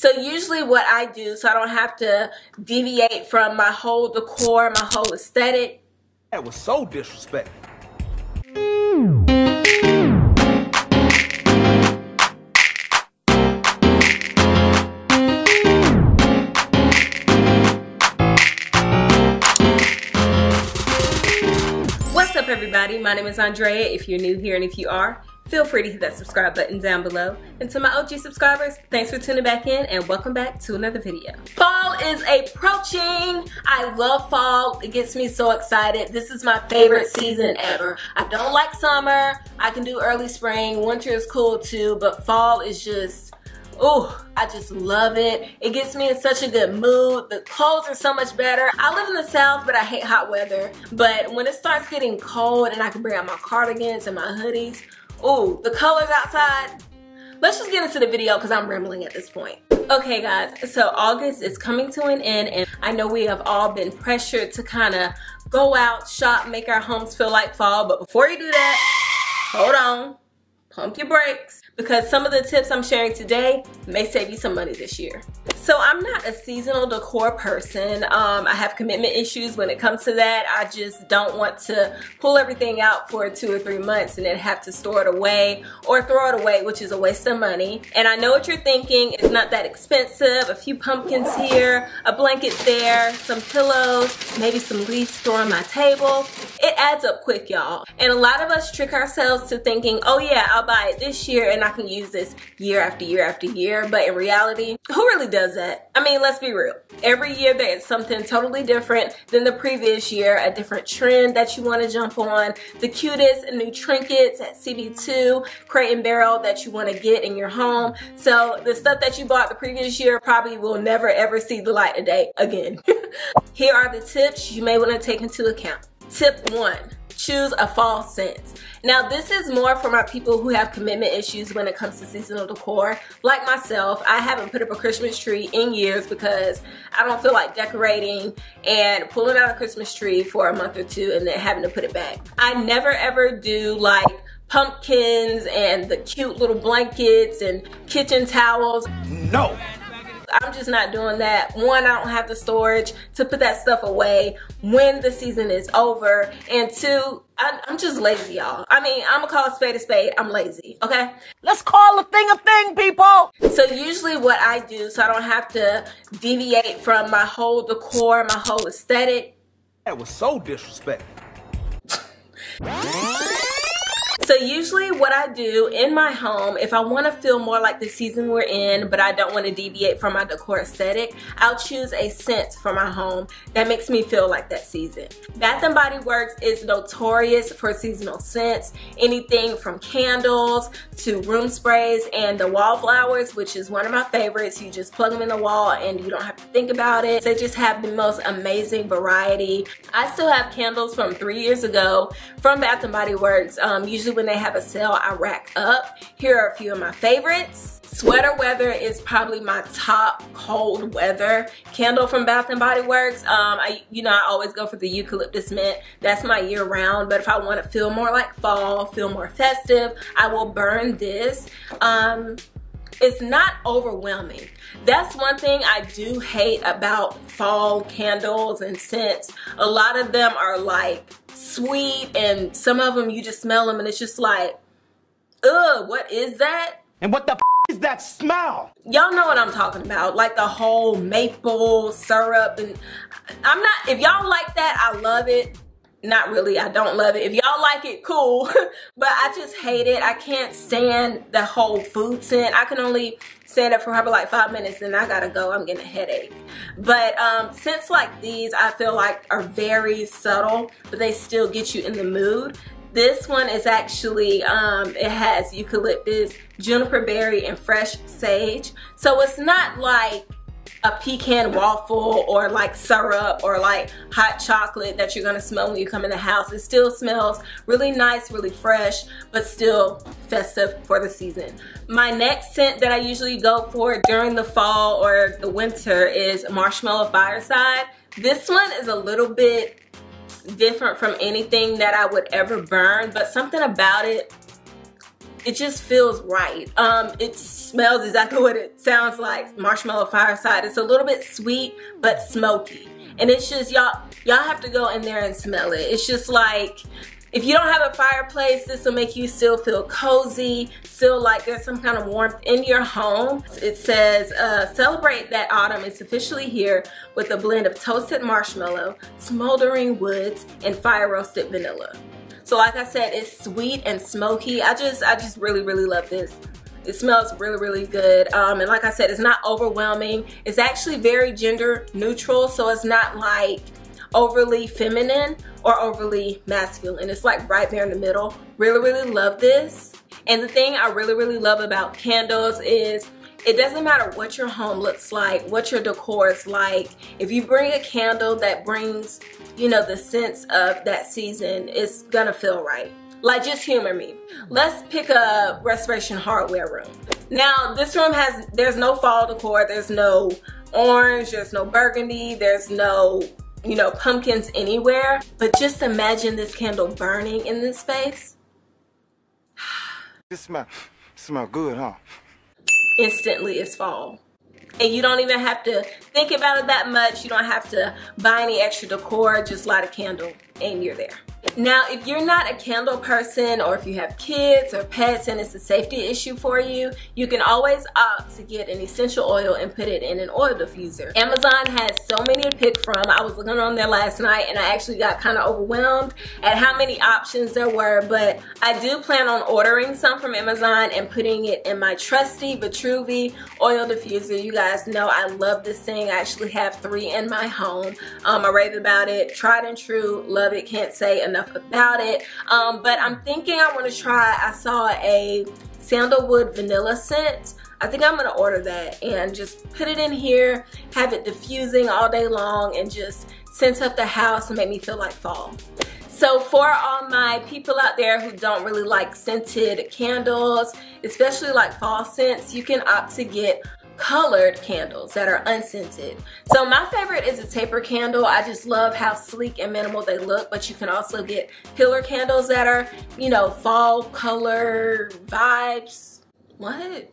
So usually what I do, so I don't have to deviate from my whole decor, my whole aesthetic. That was so disrespectful. What's up, everybody? My name is Andrea. If you're new here, and if you are, feel free to hit that subscribe button down below. And to my OG subscribers, thanks for tuning back in and welcome back to another video. Fall is approaching. I love fall. It gets me so excited. This is my favorite season ever. I don't like summer. I can do early spring. Winter is cool too, but fall is just, oh, I just love it. It gets me in such a good mood. The clothes are so much better. I live in the South, but I hate hot weather. But when it starts getting cold and I can bring out my cardigans and my hoodies, ooh, the colors outside. Let's just get into the video because I'm rambling at this point. Okay guys, so August is coming to an end and I know we have all been pressured to kind of go out, shop, make our homes feel like fall. But before you do that, hold on, pump your brakes, because some of the tips I'm sharing today may save you some money this year. So I'm not a seasonal decor person. I have commitment issues when it comes to that. I just don't want to pull everything out for 2 or 3 months and then have to store it away or throw it away, which is a waste of money. And I know what you're thinking. It's not that expensive. A few pumpkins here, a blanket there, some pillows, maybe some leaves stored on my table. It adds up quick, y'all. And a lot of us trick ourselves to thinking, oh yeah, I'll buy it this year and I can use this year after year after year. But in reality, who really does that? I mean, let's be real. Every year there is something totally different than the previous year, a different trend that you want to jump on, the cutest new trinkets at CB2, crate and barrel that you want to get in your home. So the stuff that you bought the previous year probably will never ever see the light of day again. Here are the tips you may want to take into account. Tip 1. Choose a fall scent. Now this is more for my people who have commitment issues when it comes to seasonal decor. Like myself, I haven't put up a Christmas tree in years because I don't feel like decorating and pulling out a Christmas tree for a month or two and then having to put it back. I never ever do like pumpkins and the cute little blankets and kitchen towels. No. I'm just not doing that. One, I don't have the storage to put that stuff away when the season is over. And two, I'm just lazy, y'all. I mean, I'm gonna call a spade. I'm lazy, okay? Let's call a thing, people! So usually what I do, so I don't have to deviate from my whole decor, my whole aesthetic. That was so disrespectful. So usually what I do in my home, if I want to feel more like the season we're in, but I don't want to deviate from my decor aesthetic, I'll choose a scent for my home that makes me feel like that season. Bath & Body Works is notorious for seasonal scents, anything from candles to room sprays and the wallflowers, which is one of my favorites. You just plug them in the wall and you don't have to think about it. They just have the most amazing variety. I still have candles from 3 years ago from Bath & Body Works. Usually when they have a sale, I rack up. Here are a few of my favorites. Sweater Weather is probably my top cold weather candle from Bath & Body Works. I always go for the eucalyptus mint. That's my year round, but if I want to feel more like fall, feel more festive, I will burn this. It's not overwhelming. That's one thing I do hate about fall candles and scents. A lot of them are like sweet and some of them you just smell them and it's just like, ugh, what is that? And what the f is that smell? Y'all know what I'm talking about, like the whole maple syrup. And I'm not, if y'all like that, I love it. Not really, I don't love it. If y'all like it, cool. But I just hate it. I can't stand the whole food scent. I can only stand up for probably like 5 minutes and I gotta go. I'm getting a headache. But scents like these, I feel like are very subtle, but they still get you in the mood. This one is actually, it has eucalyptus, juniper berry, and fresh sage. So it's not like a pecan waffle or like syrup or like hot chocolate that you're gonna smell when you come in the house. It still smells really nice, really fresh, but still festive for the season. My next scent that I usually go for during the fall or the winter is Marshmallow Fireside. This one is a little bit different from anything that I would ever burn, but something about it it just feels right. It smells exactly what it sounds like, marshmallow fireside. It's a little bit sweet, but smoky. And it's just, y'all have to go in there and smell it. It's just like, if you don't have a fireplace, this will make you still feel cozy, still like there's some kind of warmth in your home. It says, celebrate that autumn is officially here with a blend of toasted marshmallow, smoldering woods, and fire roasted vanilla. So like I said, it's sweet and smoky. I just really, really love this. It smells really, really good. And like I said, it's not overwhelming. It's actually very gender neutral, so it's not like overly feminine or overly masculine. It's like right there in the middle. Really, really love this. And the thing I really, really love about candles is it doesn't matter what your home looks like, what your decor is like. If you bring a candle that brings, you know, the sense of that season, it's gonna feel right. Like, just humor me. Let's pick a Restoration Hardware room. Now, this room has, there's no fall decor, there's no orange, there's no burgundy, there's no, you know, pumpkins anywhere. But just imagine this candle burning in this space. This smell good, huh? Instantly it's fall. And you don't even have to think about it that much. You don't have to buy any extra decor, just light a candle and you're there. Now, if you're not a candle person, or if you have kids or pets and it's a safety issue for you, you can always opt to get an essential oil and put it in an oil diffuser. Amazon has so many to pick from. I was looking on there last night and I actually got kind of overwhelmed at how many options there were, but I do plan on ordering some from Amazon and putting it in my trusty Vitruvi oil diffuser. You guys know I love this thing. I actually have 3 in my home. I rave about it. Tried and true. Love it. Can't say enough about it. But I'm thinking I want to try, I saw a sandalwood vanilla scent. I think I'm gonna order that and just put it in here, have it diffusing all day long, and just scent up the house and make me feel like fall. So for all my people out there who don't really like scented candles, especially like fall scents, you can opt to get colored candles that are unscented. So my favorite is a taper candle. I just love how sleek and minimal they look, but you can also get pillar candles that are, you know, fall color vibes. What?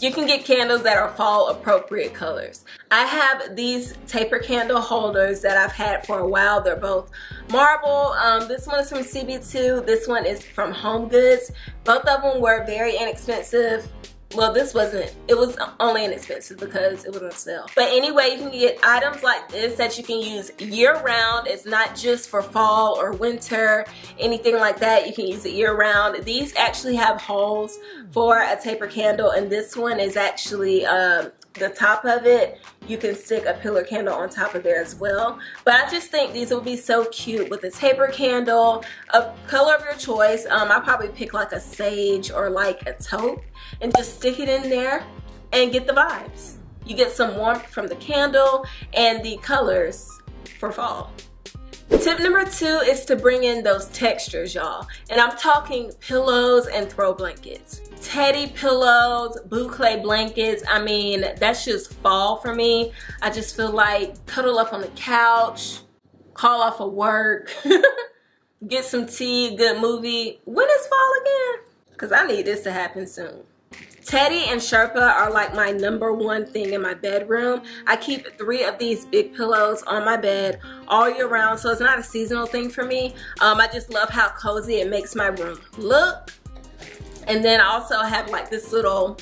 You can get candles that are fall appropriate colors. I have these taper candle holders that I've had for a while. They're both marble. This one is from CB2. This one is from Home Goods. Both of them were very inexpensive. Well, this wasn't, it was only inexpensive because it was on sale. But anyway, you can get items like this that you can use year round. It's not just for fall or winter, anything like that. You can use it year round. These actually have holes for a taper candle, and this one is actually the top of it. You can stick a pillar candle on top of there as well. But I just think these will be so cute with a taper candle, a color of your choice. I'll probably pick like a sage or like a taupe and just stick it in there and get the vibes. You get some warmth from the candle and the colors for fall. Tip number 2 is to bring in those textures, y'all. And I'm talking pillows and throw blankets. Teddy pillows, boucle blankets. I mean, that's just fall for me. I just feel like cuddle up on the couch, call off of work, get some tea, good movie. When is fall again? Because I need this to happen soon. Teddy and Sherpa are like my #1 thing in my bedroom. I keep 3 of these big pillows on my bed all year round, so it's not a seasonal thing for me. I just love how cozy it makes my room look. And then I also have like this little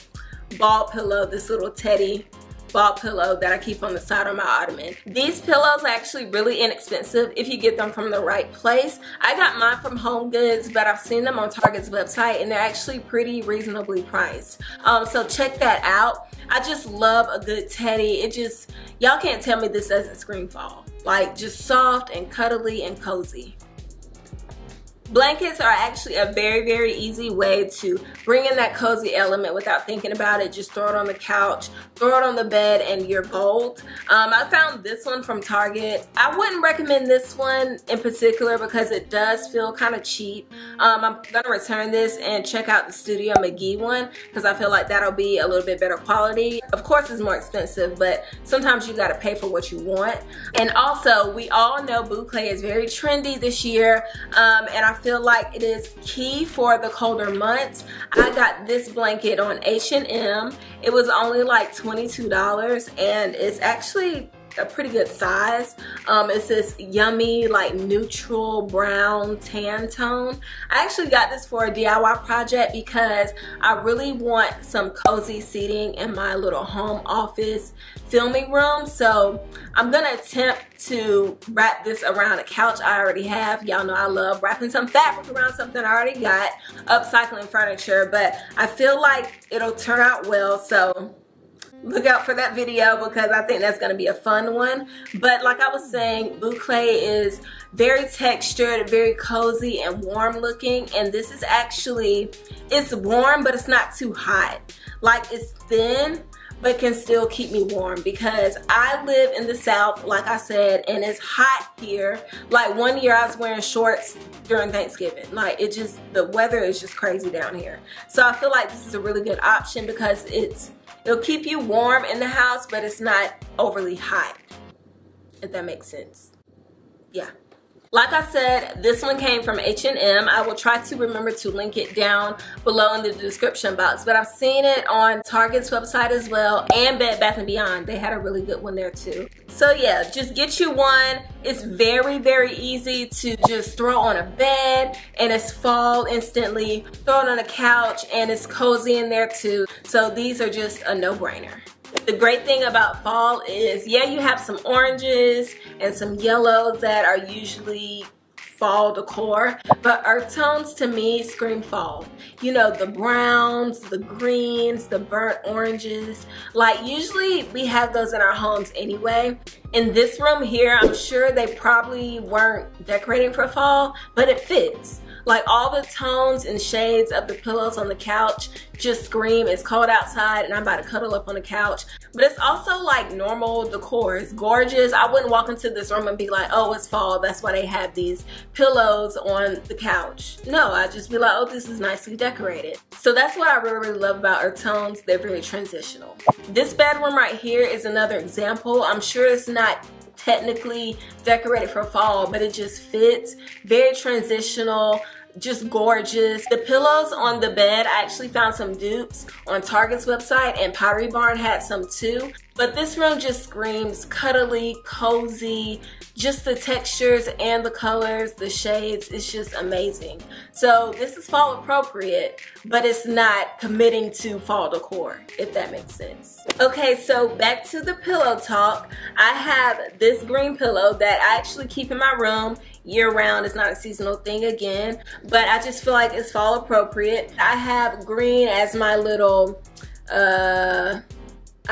ball pillow, this little Teddy ball pillow that I keep on the side of my ottoman. These pillows are actually really inexpensive if you get them from the right place. I got mine from Home Goods, but I've seen them on Target's website and they're actually pretty reasonably priced. So check that out. I just love a good teddy. It just, y'all can't tell me this doesn't scream fall. Like, just soft and cuddly and cozy. Blankets are actually a very, very easy way to bring in that cozy element without thinking about it. Just throw it on the couch, throw it on the bed, and you're bold. I found this one from Target. I wouldn't recommend this one in particular because it does feel kind of cheap. I'm going to return this and check out the Studio McGee one because I feel like that'll be a little bit better quality. Of course, it's more expensive, but sometimes you got to pay for what you want. And also, we all know boucle is very trendy this year, and I feel like it is key for the colder months. I got this blanket on H&M. It was only like $22 and it's actually a pretty good size. It's this yummy like neutral brown tan tone. I actually got this for a DIY project because I really want some cozy seating in my little home office filming room. So I'm gonna attempt to wrap this around a couch I already have. Y'all know I love wrapping some fabric around something I already got, upcycling furniture, but I feel like it'll turn out well. So look out for that video because I think that's going to be a fun one. But like I was saying, boucle is very textured, very cozy and warm looking. And this is actually, it's warm, but it's not too hot. Like it's thin, but can still keep me warm because I live in the South, like I said, and it's hot here. Like one year I was wearing shorts during Thanksgiving. Like it just, the weather is just crazy down here. So I feel like this is a really good option because it'll keep you warm in the house, but it's not overly hot, if that makes sense. Yeah. Like I said, this one came from H&M. I will try to remember to link it down below in the description box, but I've seen it on Target's website as well and Bed Bath & Beyond. They had a really good one there too. So yeah, just get you one. It's very, very easy to just throw on a bed and it's fall instantly, throw it on a couch and it's cozy in there too. So these are just a no-brainer. The great thing about fall is, yeah, you have some oranges and some yellows that are usually fall decor, but earth tones to me scream fall. You know, the browns, the greens, the burnt oranges. Like usually we have those in our homes anyway. In this room here, I'm sure they probably weren't decorating for fall, but it fits. Like all the tones and shades of the pillows on the couch just scream, it's cold outside and I'm about to cuddle up on the couch. But it's also like normal decor, it's gorgeous. I wouldn't walk into this room and be like, oh, it's fall, that's why they have these pillows on the couch. No, I'd just be like, oh, this is nicely decorated. So that's what I really, really love about earth tones, they're very transitional. This bedroom right here is another example. I'm sure it's not technically decorated for fall, but it just fits, very transitional, just gorgeous. The pillows on the bed, I actually found some dupes on Target's website and Pottery Barn had some too. But this room just screams cuddly, cozy, just the textures and the colors, the shades, it's just amazing. So this is fall appropriate, but it's not committing to fall decor, if that makes sense. Okay, so back to the pillow talk. I have this green pillow that I actually keep in my room year round. It's not a seasonal thing again, but I just feel like it's fall appropriate. I have green as my little, I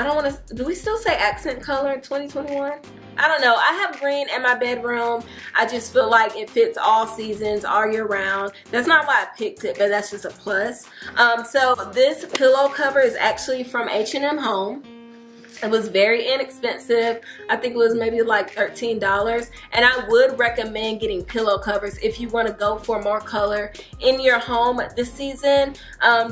don't want to, do we still say accent color in 2021? I don't know. I have green in my bedroom. I just feel like it fits all seasons, all year round. That's not why I picked it, but that's just a plus. So this pillow cover is actually from H&M Home. It was very inexpensive. I think it was maybe like $13. And I would recommend getting pillow covers if you want to go for more color in your home this season,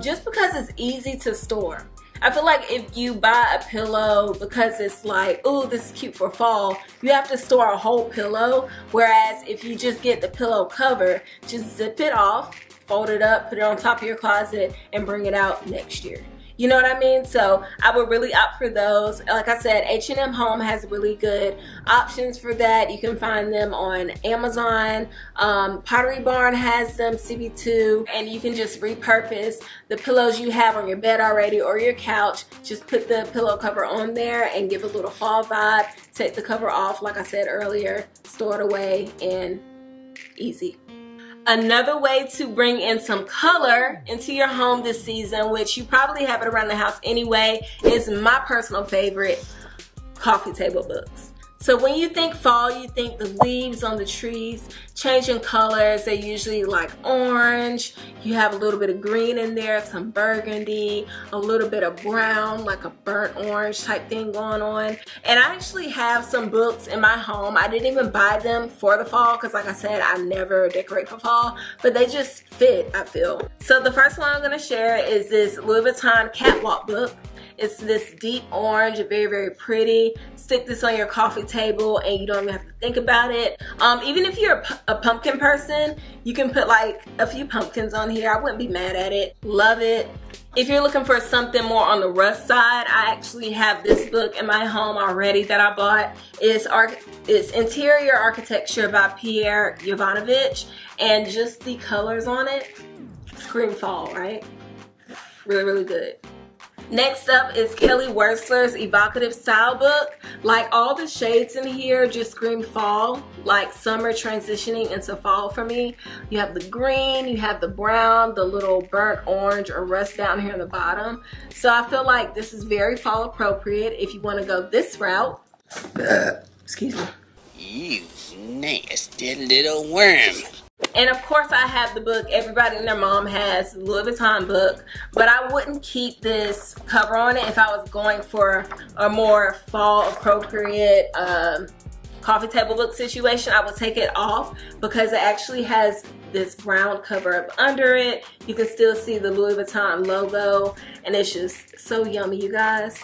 just because it's easy to store. I feel like if you buy a pillow because it's like, oh, this is cute for fall, you have to store a whole pillow. Whereas if you just get the pillow cover, just zip it off, fold it up, put it on top of your closet, and bring it out next year. You know what I mean? So I would really opt for those. Like I said, H&M Home has really good options for that. You can find them on Amazon. Pottery Barn has them, CB2, and you can just repurpose the pillows you have on your bed already or your couch. Just put the pillow cover on there and give a little fall vibe. Take the cover off, like I said earlier, store it away, and easy. Another way to bring in some color into your home this season, which you probably have it around the house anyway, is my personal favorite, coffee table books. So when you think fall, you think the leaves on the trees changing colors. They're usually like orange. You have a little bit of green in there, some burgundy, a little bit of brown, like a burnt orange type thing going on. And I actually have some books in my home. I didn't even buy them for the fall because like I said, I never decorate for fall, but they just fit, I feel. So the first one I'm going to share is this Louis Vuitton Catwalk book. It's this deep orange, very, very pretty. Stick this on your coffee table and you don't even have to think about it. Even if you're a pumpkin person, you can put like a few pumpkins on here. I wouldn't be mad at it. Love it. If you're looking for something more on the rough side, I actually have this book in my home already that I bought. It's Interior Architecture by Pierre Yovanovitch, and just the colors on it scream fall, right? Really, really good. Next up is Kelly Wearstler's Evocative Style book. Like, all the shades in here just scream fall, like summer transitioning into fall for me. You have the green, you have the brown, the little burnt orange or rust down here on the bottom. So I feel like this is very fall appropriate if you want to go this route. Excuse me. You nasty little worm. And of course I have the book everybody and their mom has, the Louis Vuitton book, but I wouldn't keep this cover on it if I was going for a more fall appropriate coffee table book situation. I would take it off because it actually has this brown cover up under it. You can still see the Louis Vuitton logo, and it's just so yummy, you guys.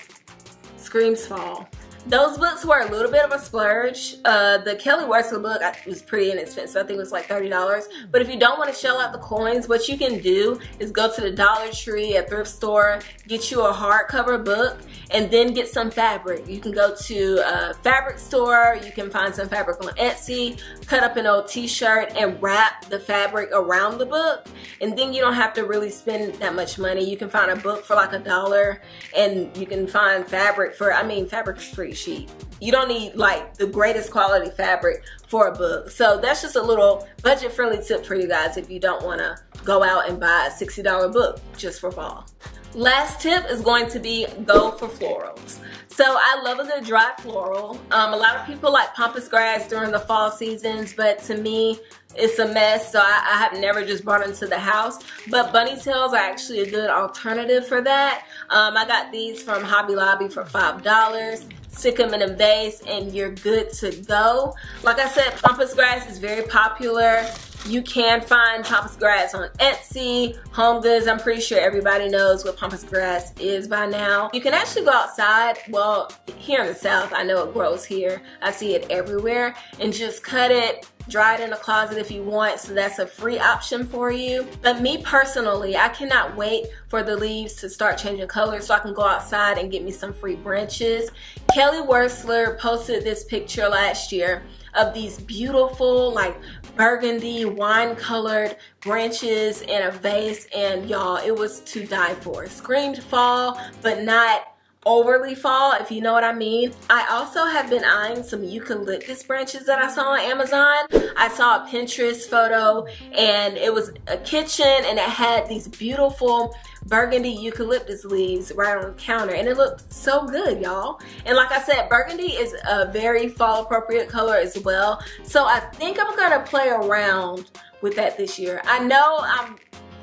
Screams fall. Those books were a little bit of a splurge. The Kelly Wearstler book was pretty inexpensive. I think it was like $30. But if you don't want to shell out the coins, what you can do is go to the Dollar Tree, a thrift store, get you a hardcover book, and then get some fabric. You can go to a fabric store. You can find some fabric on Etsy, cut up an old t-shirt, and wrap the fabric around the book. And then you don't have to really spend that much money. You can find a book for like $1, and you can find fabric for, I mean, fabric is free. Sheet. You don't need like the greatest quality fabric for a book. So that's just a little budget friendly tip for you guys if you don't want to go out and buy a $60 book just for fall. Last tip is going to be go for florals. So I love a good dry floral. A lot of people like pampas grass during the fall seasons, but to me it's a mess, so I have never just brought them to the house. But bunny tails are actually a good alternative for that. I got these from Hobby Lobby for $5. Stick them in a vase and you're good to go. Like I said, pampas grass is very popular. You can find pampas grass on Etsy, Home Goods. I'm pretty sure everybody knows what pampas grass is by now. You can actually go outside. Well, here in the South, I know it grows here. I see it everywhere. And just cut it, dry it in the closet if you want. So that's a free option for you. But me personally, I cannot wait for the leaves to start changing color so I can go outside and get me some free branches. Kelly Wearstler posted this picture last year of these beautiful, like, burgundy wine colored branches in a vase, and y'all, it was to die for. Screamed fall, but not overly fall, if you know what I mean. I also have been eyeing some eucalyptus branches that I saw on Amazon. I saw a Pinterest photo and it was a kitchen and it had these beautiful burgundy eucalyptus leaves right on the counter, and it looked so good, y'all. And like I said, burgundy is a very fall appropriate color as well. So I think I'm gonna play around with that this year. I know I'm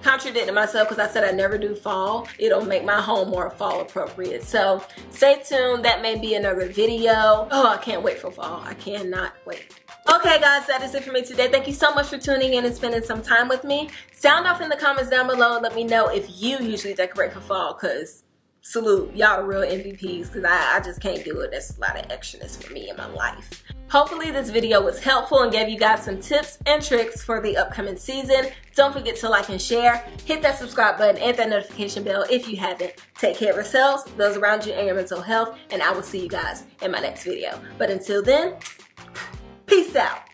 contradicting myself because I said I never do fall. It'll make my home more fall appropriate. So stay tuned. That may be another video. Oh, I can't wait for fall. I cannot wait. Okay, guys, that is it for me today. Thank you so much for tuning in and spending some time with me. Sound off in the comments down below and let me know if you usually decorate for fall, because salute, y'all are real MVPs, because I just can't do it. That's a lot of extraness for me in my life. Hopefully this video was helpful and gave you guys some tips and tricks for the upcoming season. Don't forget to like and share. Hit that subscribe button and that notification bell if you haven't. Take care of yourselves, those around you, and your mental health. And I will see you guys in my next video. But until then, peace out.